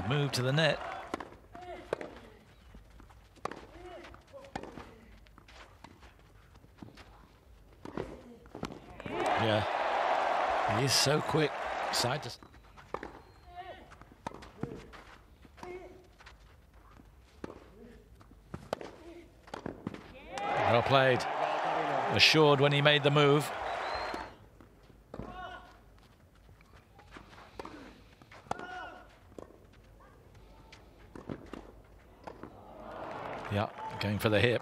the move to the net. Yeah, he is so quick. Side to. Well played. Assured when he made the move. Yeah, going for the hip.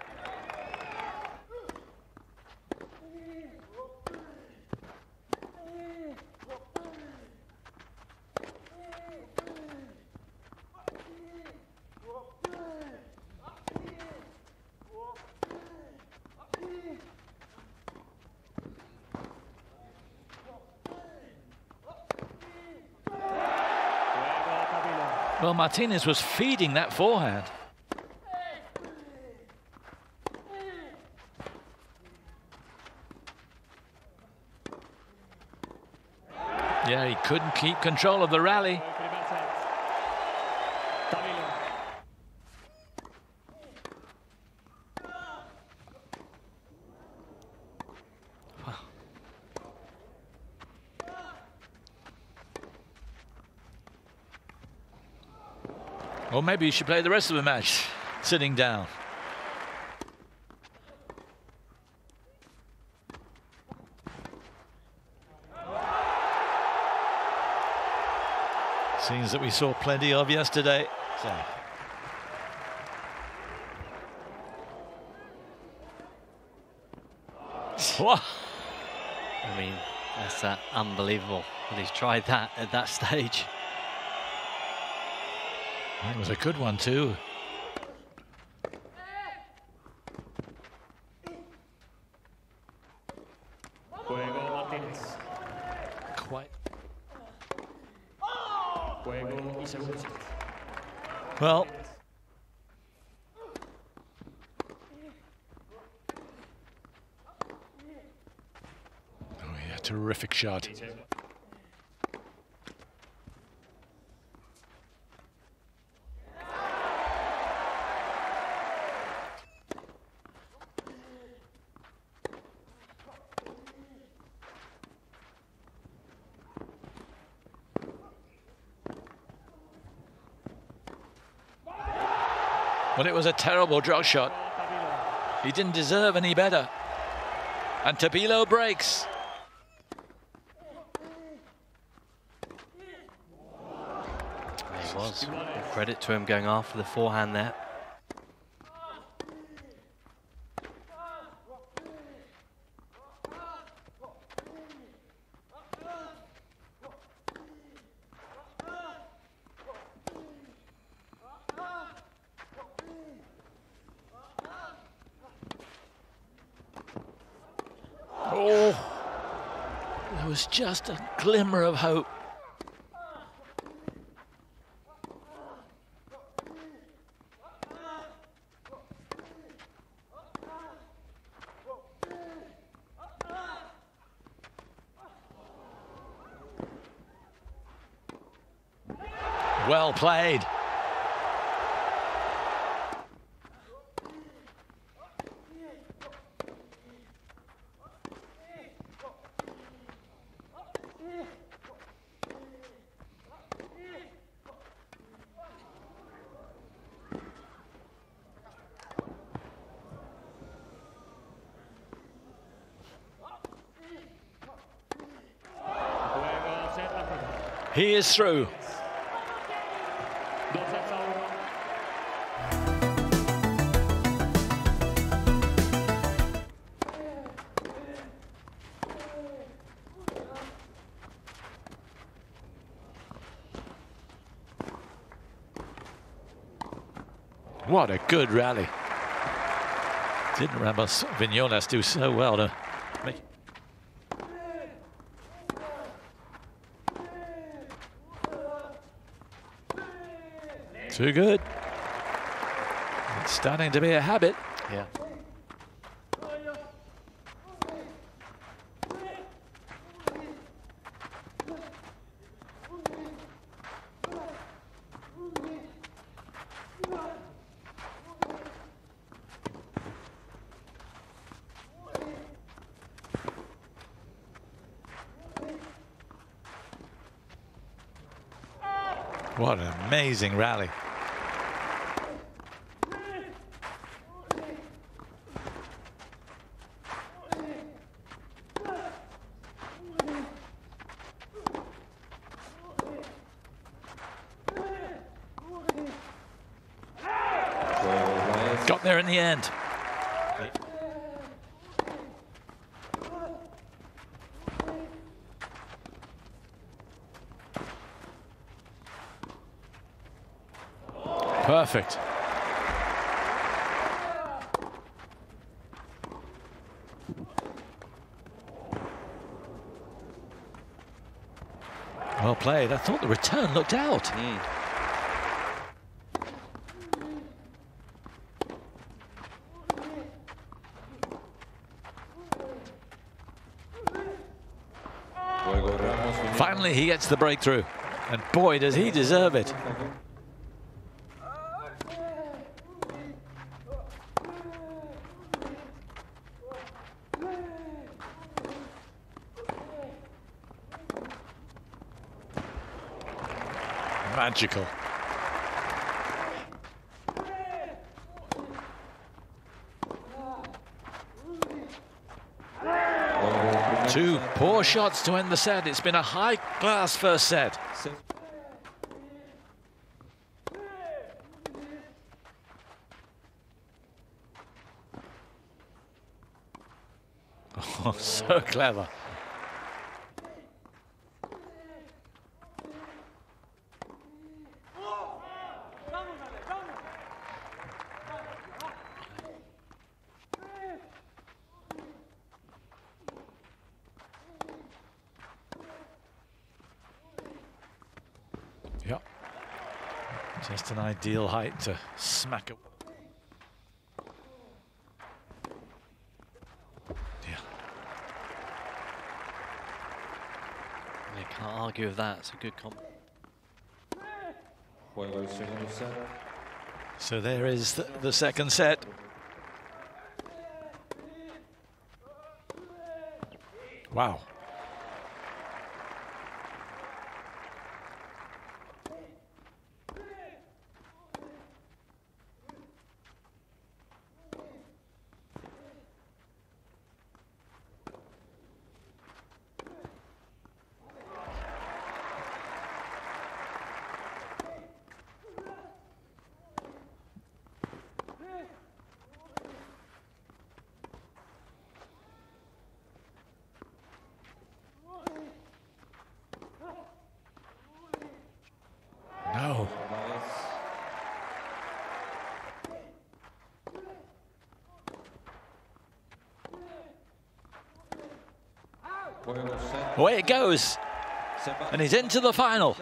Well, Martinez was feeding that forehand. Yeah, he couldn't keep control of the rally. Or maybe you should play the rest of the match sitting down. Scenes that we saw plenty of yesterday. So. What? I mean, that's unbelievable that he's tried that at that stage. That was a good one, too. Quite. Well. Oh, yeah, terrific shot. But it was a terrible drop shot. He didn't deserve any better. And Tabilo breaks. It was. Credit to him going after the forehand there. Oh, there was just a glimmer of hope. Well played. He is through. What a good rally. Didn't Ramos-Vinolas do so well to make. Too good. It's starting to be a habit. Yeah. What an amazing rally. Got there in the end. Perfect. Well played. I thought the return looked out. Finally, he gets the breakthrough. And boy, does he deserve it. Magical. Two poor shots to end the set. It's been a high-class first set. Oh, so clever. Yep. Just an ideal height to smack it. Yeah. You can't argue with that. It's a good comp. So there is the second set. Wow. Away it goes, and he's into the final.